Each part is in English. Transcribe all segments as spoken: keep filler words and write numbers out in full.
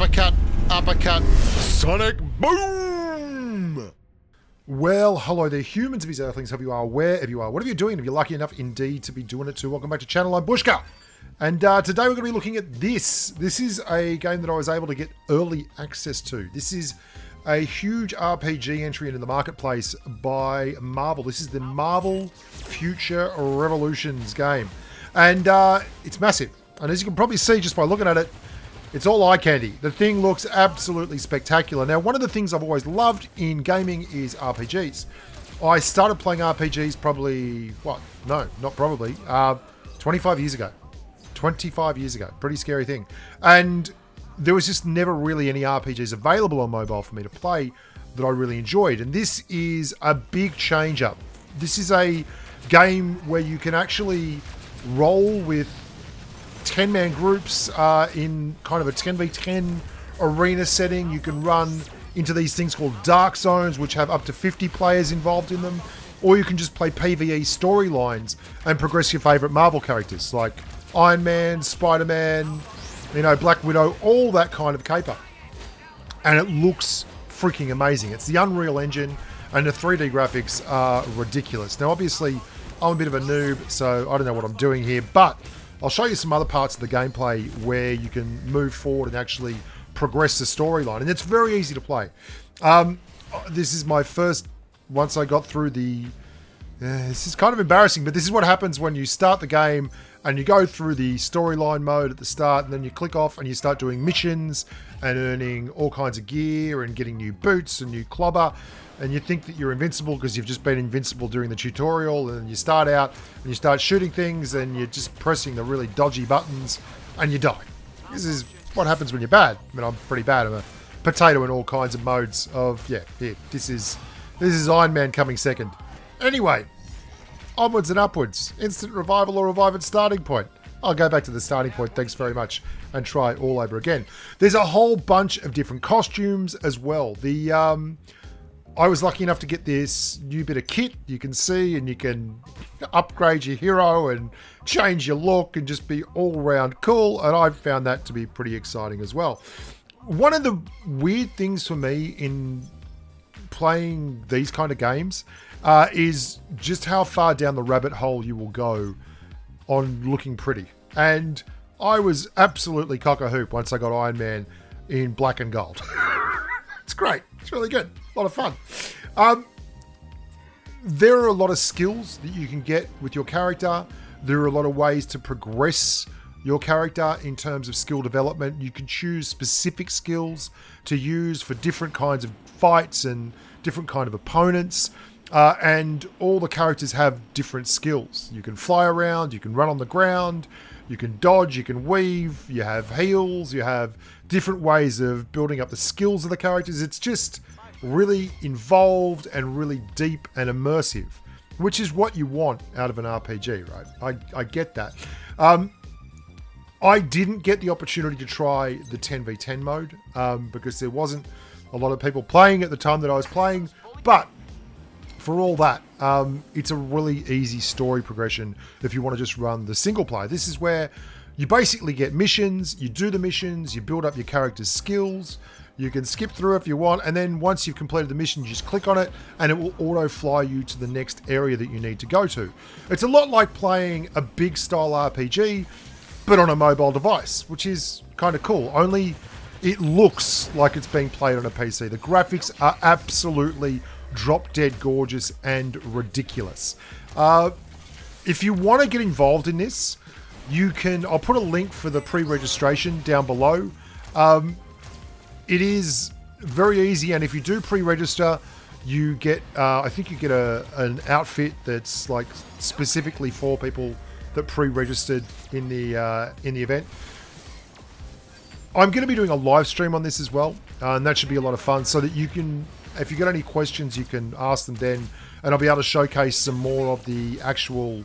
uppercut, uppercut, sonic boom! Well, hello there humans, these earthlings, however you are, wherever you are, whatever you're doing, if you're lucky enough indeed to be doing it too, welcome back to channel, I'm Bushka. And uh, today we're going to be looking at this. This is a game that I was able to get early access to. This is a huge R P G entry into the marketplace by Marvel. This is the Marvel Future Revolutions game. And uh, it's massive. And as you can probably see just by looking at it, it's all eye candy. The thing looks absolutely spectacular. Now, one of the things I've always loved in gaming is R P Gs. I started playing R P Gs probably, what? No, not probably. Uh, twenty-five years ago. twenty-five years ago. Pretty scary thing. And there was just never really any R P Gs available on mobile for me to play that I really enjoyed. And this is a big change up. This is a game where you can actually roll with ten-man groups uh, in kind of a ten v ten arena setting. You can run into these things called dark zones, which have up to fifty players involved in them. Or you can just play P v E storylines and progress your favorite Marvel characters like Iron Man, Spider-Man, you know, Black Widow, all that kind of caper. And it looks freaking amazing. It's the Unreal Engine, and the three D graphics are ridiculous. Now, obviously, I'm a bit of a noob, so I don't know what I'm doing here, but I'll show you some other parts of the gameplay where you can move forward and actually progress the storyline. And it's very easy to play. Um, this is my first, once I got through the... Uh, this is kind of embarrassing, but this is what happens when you start the game and you go through the storyline mode at the start, and then you click off and you start doing missions and earning all kinds of gear and getting new boots and new clobber, and you think that you're invincible because you've just been invincible during the tutorial, and you start out and you start shooting things and you're just pressing the really dodgy buttons and you die. This is what happens when you're bad. I mean, I'm pretty bad. I'm a potato in all kinds of modes of, yeah, yeah this is, this is Iron Man coming second. Anyway, onwards and upwards. Instant revival or revive at starting point. I'll go back to the starting point, thanks very much, and try all over again. There's a whole bunch of different costumes as well. The um, I was lucky enough to get this new bit of kit, you can see, and you can upgrade your hero and change your look and just be all-round cool, and I found that to be pretty exciting as well. One of the weird things for me in playing these kind of games uh, is just how far down the rabbit hole you will go on looking pretty. And I was absolutely cock-a-hoop once I got Iron Man in black and gold. It's great. It's really good. A lot of fun. Um, there are a lot of skills that you can get with your character. There are a lot of ways to progress your character in terms of skill development. You can choose specific skills to use for different kinds of fights and different kind of opponents, uh, and all the characters have different skills. You can fly around, you can run on the ground, you can dodge, you can weave, you have heals, you have different ways of building up the skills of the characters. It's just really involved and really deep and immersive, which is what you want out of an R P G, right? I, I get that. Um, I didn't get the opportunity to try the ten v ten mode um, because there wasn't a lot of people playing at the time that I was playing, but for all that, um, it's a really easy story progression if you want to just run the single player. This is where you basically get missions, you do the missions, you build up your character's skills, you can skip through if you want, and then once you've completed the mission, you just click on it and it will auto-fly you to the next area that you need to go to. It's a lot like playing a big-style R P G, but on a mobile device, which is kind of cool. Only it looks like it's being played on a P C. The graphics are absolutely drop-dead gorgeous and ridiculous. Uh, if you want to get involved in this, you can... I'll put a link for the pre-registration down below. Um, it is very easy, and if you do pre-register, you get... Uh, I think you get a, an outfit that's like specifically for people that pre-registered in the uh, in the event. I'm going to be doing a live stream on this as well, uh, and that should be a lot of fun. So that you can, if you've got any questions, you can ask them then, and I'll be able to showcase some more of the actual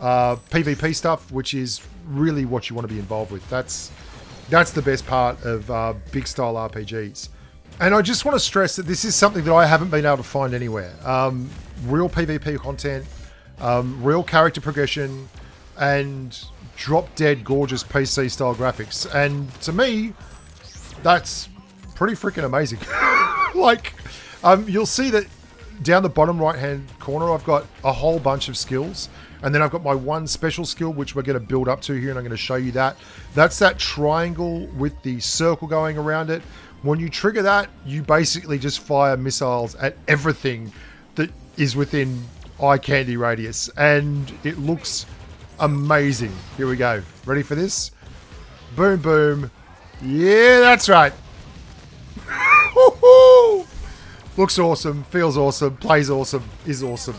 uh, PvP stuff, which is really what you want to be involved with. That's that's the best part of uh, big style R P Gs. And I just want to stress that this is something that I haven't been able to find anywhere. Um, real PvP content, um, real character progression, and drop-dead gorgeous P C-style graphics. And to me, That's pretty freaking amazing. Like, um, you'll see that down the bottom right-hand corner, I've got a whole bunch of skills. And then I've got my one special skill, which we're going to build up to here, and I'm going to show you that. That's that triangle with the circle going around it. When you trigger that, you basically just fire missiles at everything that is within eye candy radius. And it looks amazing. Here we go. Ready for this? Boom, boom. Yeah, that's right. Looks awesome, feels awesome, plays awesome, is awesome.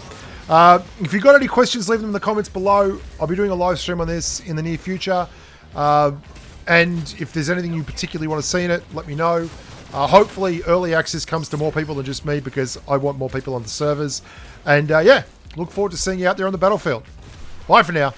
Uh, if you've got any questions, leave them in the comments below. I'll be doing a live stream on this in the near future. Uh, and if there's anything you particularly want to see in it, let me know. Uh, hopefully early access comes to more people than just me, because I want more people on the servers. And uh, yeah, look forward to seeing you out there on the battlefield. Bye for now.